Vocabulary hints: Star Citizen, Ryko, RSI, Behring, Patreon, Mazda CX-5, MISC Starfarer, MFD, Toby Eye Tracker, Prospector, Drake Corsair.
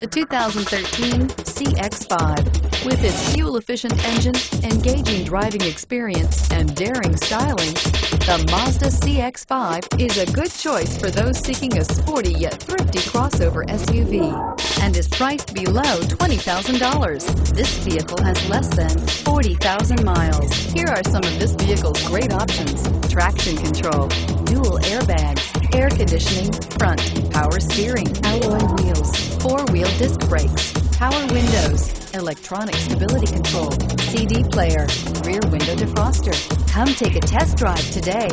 The 2013 CX-5. With its fuel-efficient engine, engaging driving experience, and daring styling, the Mazda CX-5 is a good choice for those seeking a sporty yet thrifty crossover SUV and is priced below $20,000. This vehicle has less than 40,000 miles. Here are some of this vehicle's great options: traction control, dual airbags, air conditioning, front, power steering, alloy wheels, four-wheel disc brakes, power windows, electronic stability control, CD player, rear window defroster. Come take a test drive today.